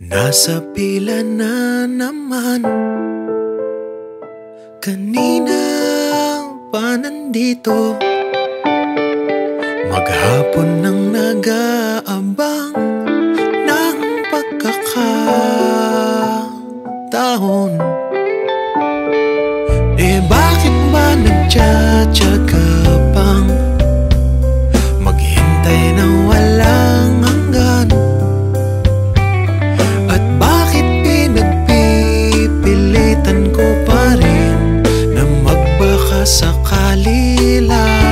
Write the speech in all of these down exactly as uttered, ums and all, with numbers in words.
Nasa pila na naman. Kanina pa nandito, maghapon nang nag-aabang ng pagkakataon. Eh bakit ba nagtsatsaga pang maghintay na walang hanggan? At bakit pinagpipilitan ko pa rin na magbaka sakali lang?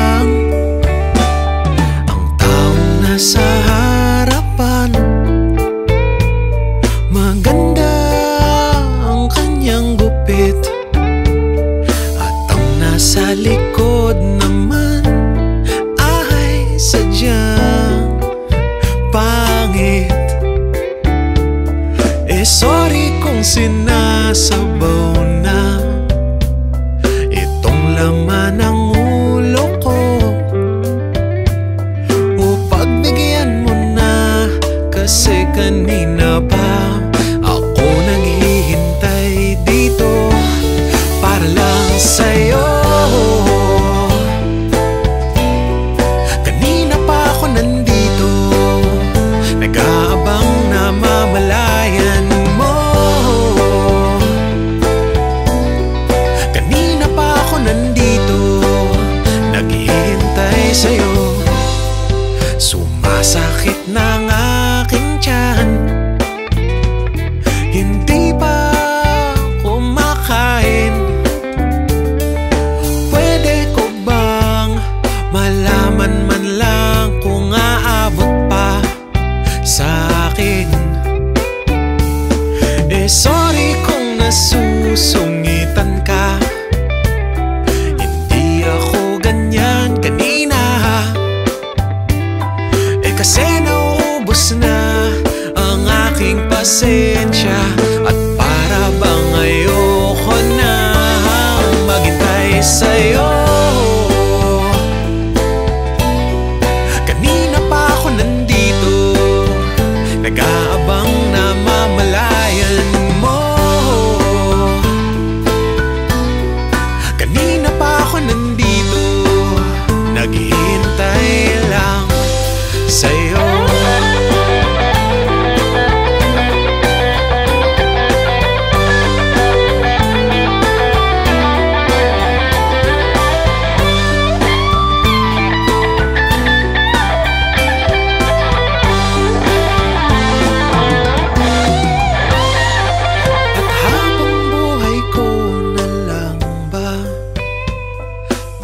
Sa harapan, maganda ang kanyang gupit, at ang nasa likod naman ay sadyang pangit. Eh sorry kung sinasabaw na itong laman ng ulo ko. Kasi kanina pa ako naghihintay dito para lang sa'yo. Kanina pa ako nandito, nag-aabang na mamalayan mo. Kanina pa ako nandito, naghihintay sa'yo. Sumasakit na nga sa'kin. Eh sorry kung nasusungitan ka, hindi ako ganyan kanina. Eh kasi naubos na ang aking pasensya, at para bang ayoko na maghintay sa'yo. Nag-aabang na mamalayan mo. Kanina pa ako nandito, naghihintay lang sa'yo.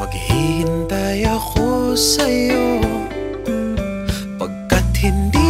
Maghihintay ako sa'yo, pagkat hindi